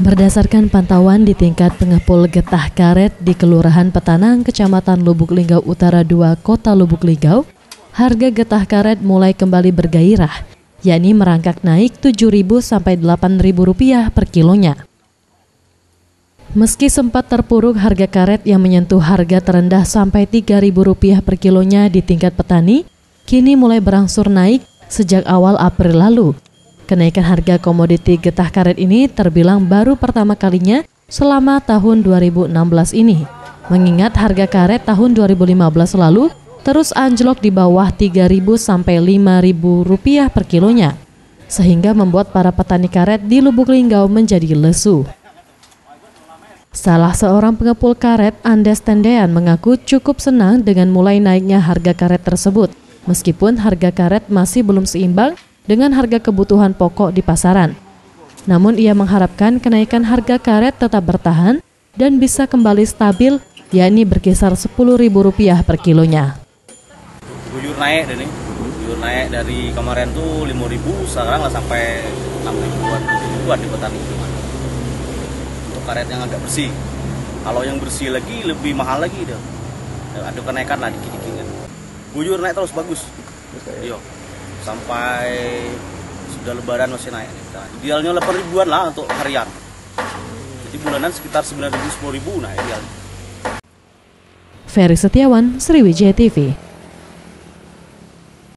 Berdasarkan pantauan di tingkat pengepul getah karet di Kelurahan Petanang, Kecamatan Lubuklinggau Utara 2, Kota Lubuklinggau, harga getah karet mulai kembali bergairah, yakni merangkak naik Rp7.000 sampai Rp8.000 per kilonya. Meski sempat terpuruk harga karet yang menyentuh harga terendah sampai Rp3.000 per kilonya di tingkat petani, kini mulai berangsur naik sejak awal April lalu. Kenaikan harga komoditi getah karet ini terbilang baru pertama kalinya selama tahun 2016 ini. Mengingat harga karet tahun 2015 lalu terus anjlok di bawah Rp3.000 sampai Rp5.000 per kilonya, sehingga membuat para petani karet di Lubuklinggau menjadi lesu. Salah seorang pengepul karet, Andes Tendean, mengaku cukup senang dengan mulai naiknya harga karet tersebut, meskipun harga karet masih belum seimbang dengan harga kebutuhan pokok di pasaran. Namun ia mengharapkan kenaikan harga karet tetap bertahan dan bisa kembali stabil, yakni berkisar Rp10.000 per kilonya. Bujur naik ini, bujur naik dari kemarin tuh Rp5.000, sekarang lah sampai Rp6.000-an, Rp7.000-an di petani. Untuk karet yang agak bersih. Kalau yang bersih lagi lebih mahal lagi dah. Ada kenaikan lah dikit-dikit. Bujur naik terus bagus. Iya. Sampai sudah lebaran masih naik. Nah, idealnya 8.000-an lah untuk harian. Jadi bulanan sekitar 9.000-10.000, nah idealnya. Ferry Setiawan, Sriwijaya TV.